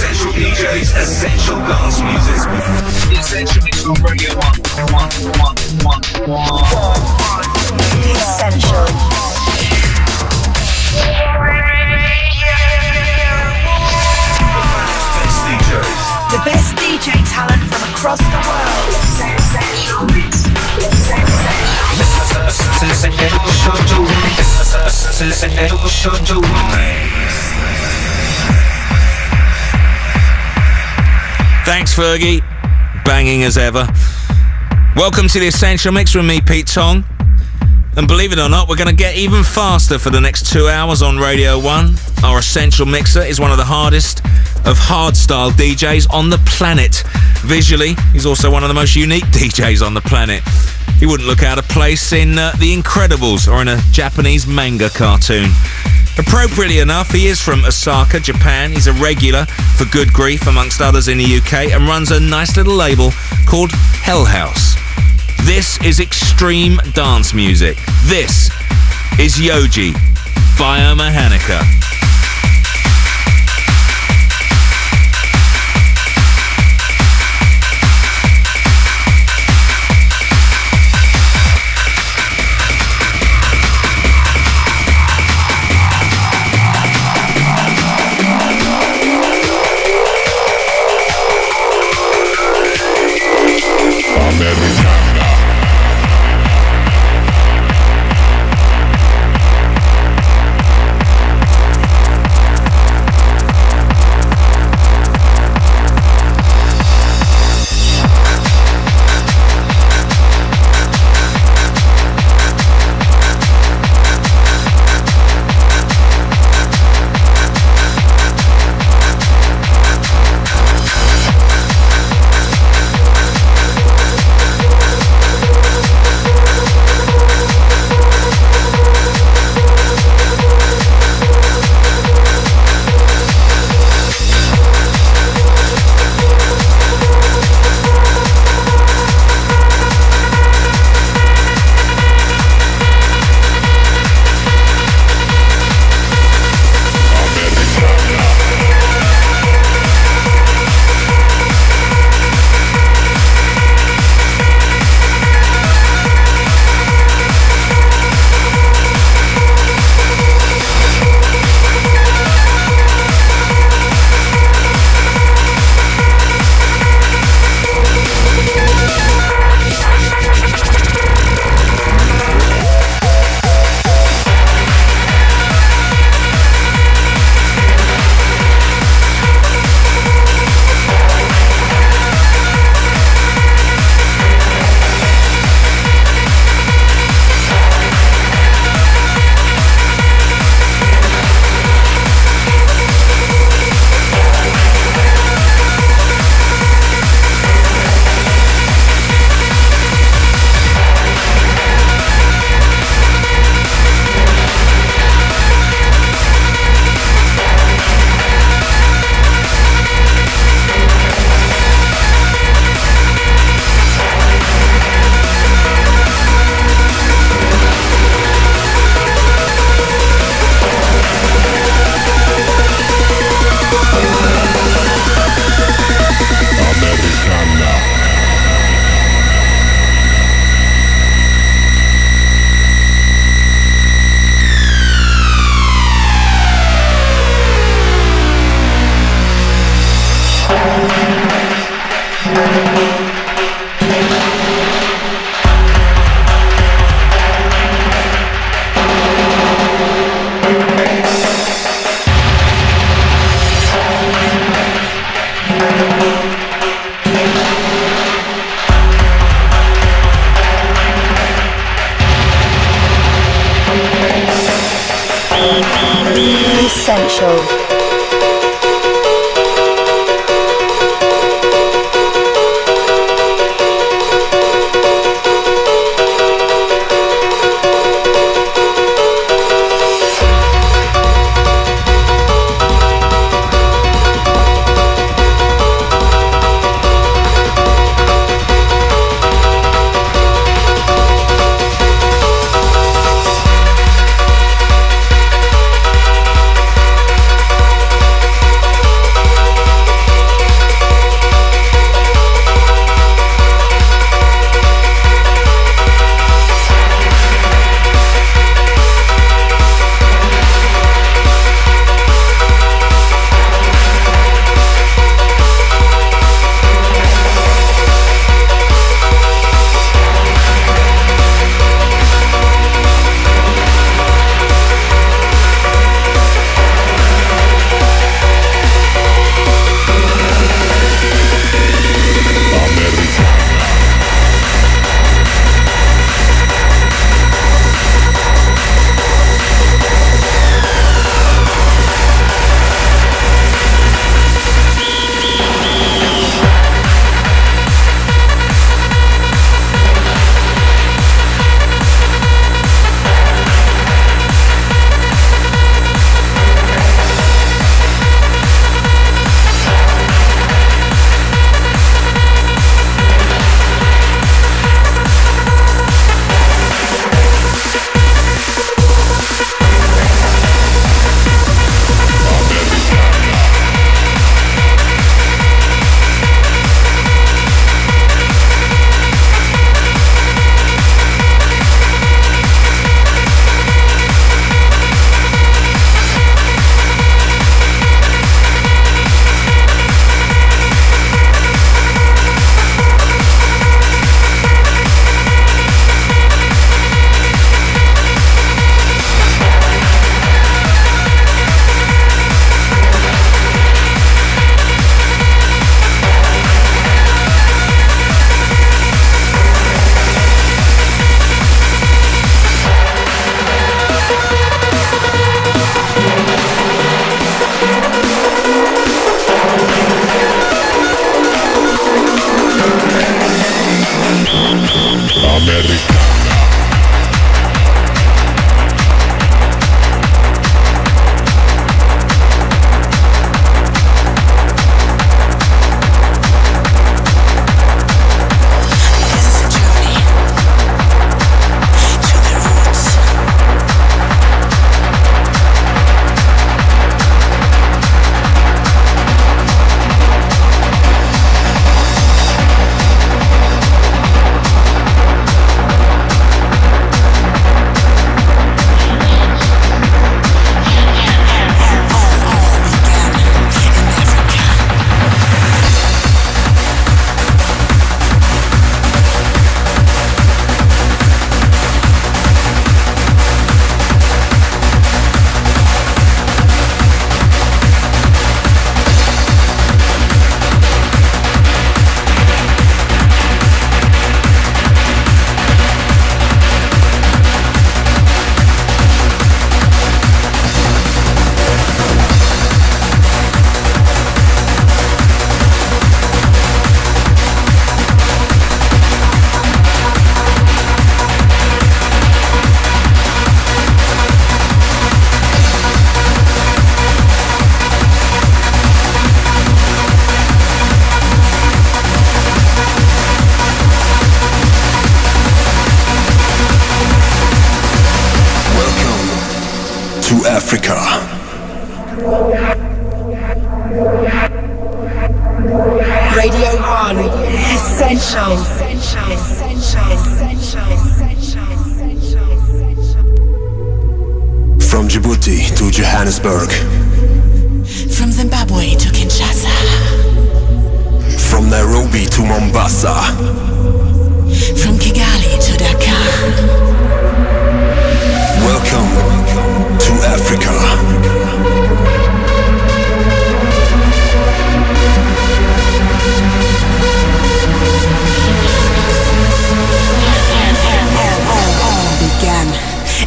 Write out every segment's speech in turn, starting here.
Essential DJs, essential dance music. Essential mix on radio 1. Essential. The best DJ talent from across the world. Sensational mix. Sensational mix. Thanks, Fergie. Banging as ever. Welcome to the Essential Mix with me, Pete Tong. And believe it or not, we're going to get even faster for the next 2 hours on Radio 1. Our Essential Mixer is one of the hardest of hardstyle DJs on the planet. Visually, he's also one of the most unique DJs on the planet. He wouldn't look out of place in The Incredibles or in a Japanese manga cartoon. Appropriately enough, he is from Osaka, Japan. He's a regular for Good Grief, amongst others in the UK, and runs a nice little label called Hellhouse. This is extreme dance music. This is Yoji Biomehanika.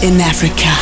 Americana.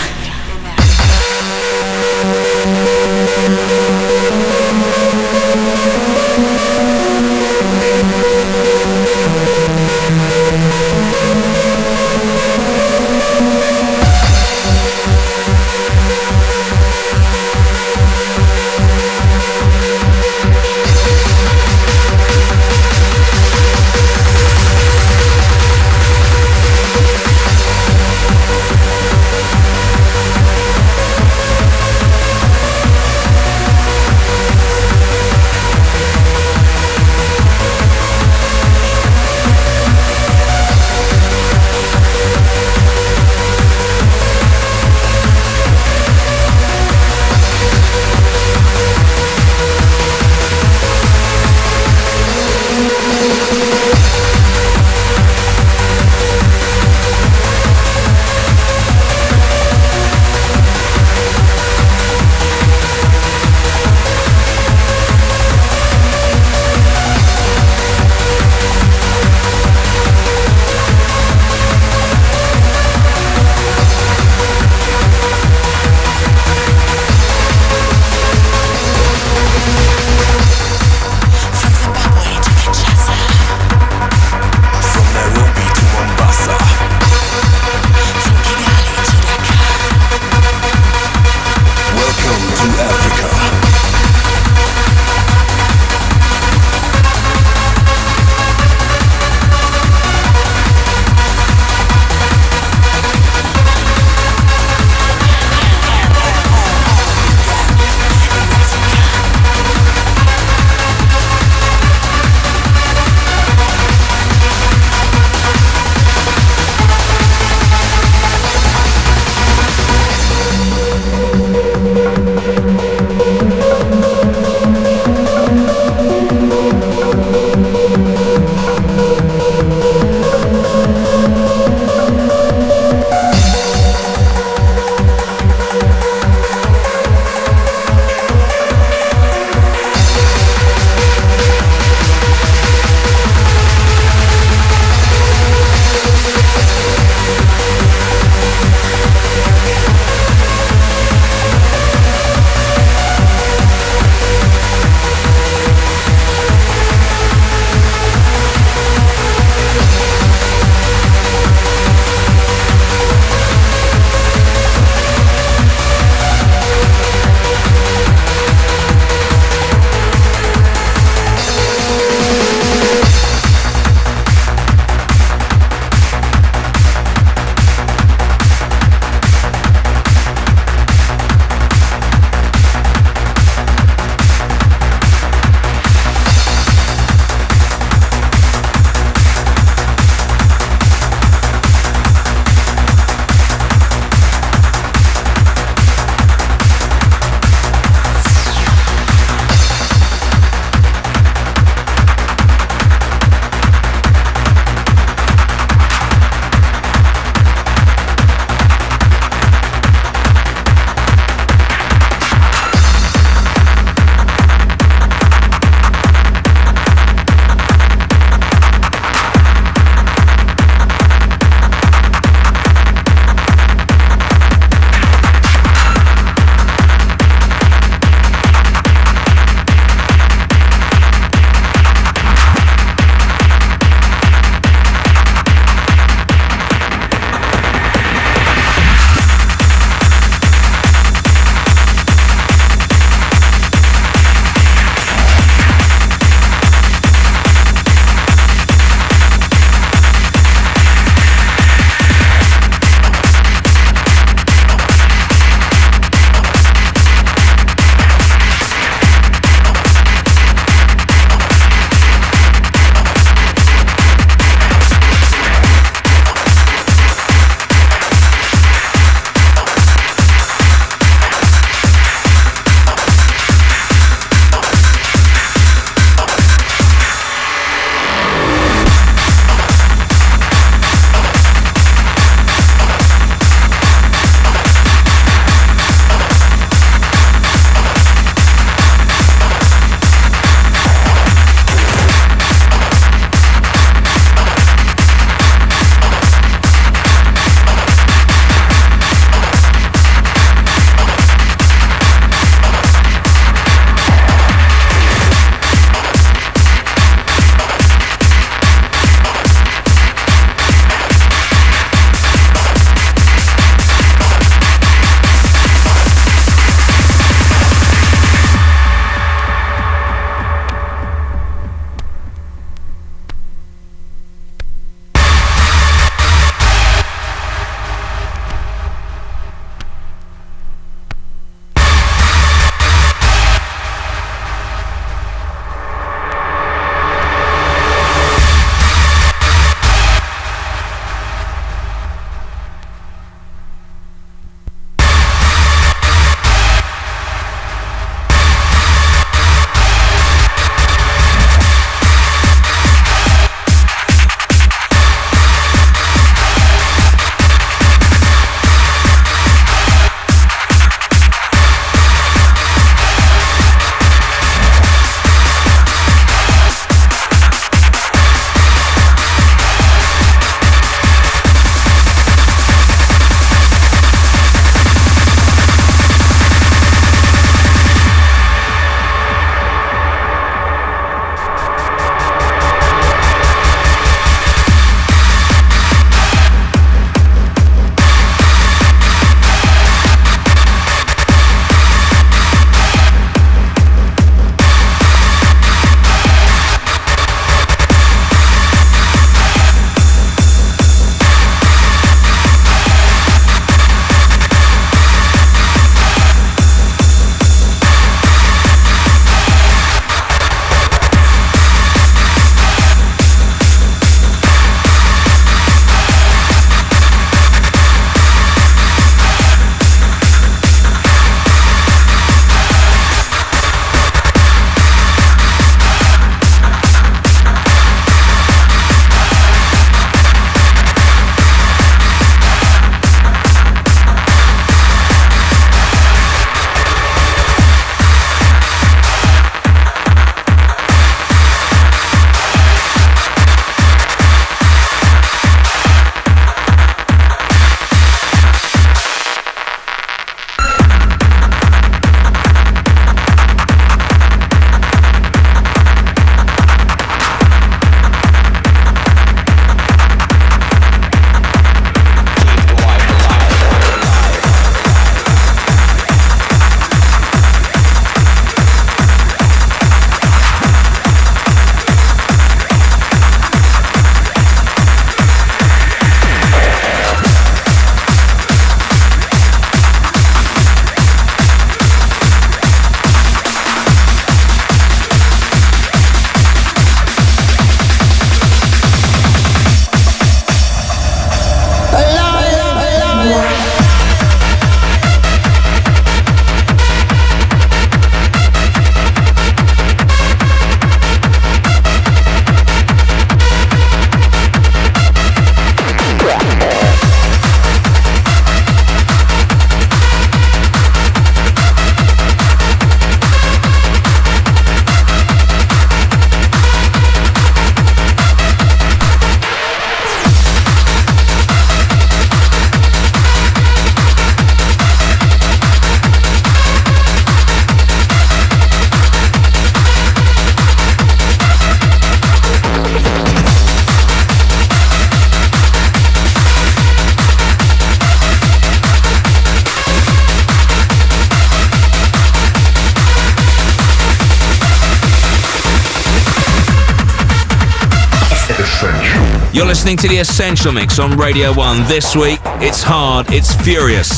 You're listening to The Essential Mix on Radio 1 this week. It's hard, it's furious.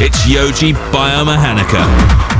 It's Yoji Biomehanika.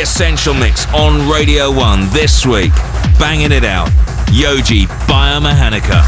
Essential Mix on Radio 1 this week. Banging it out, Yoji Biomehanika.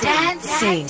dancing.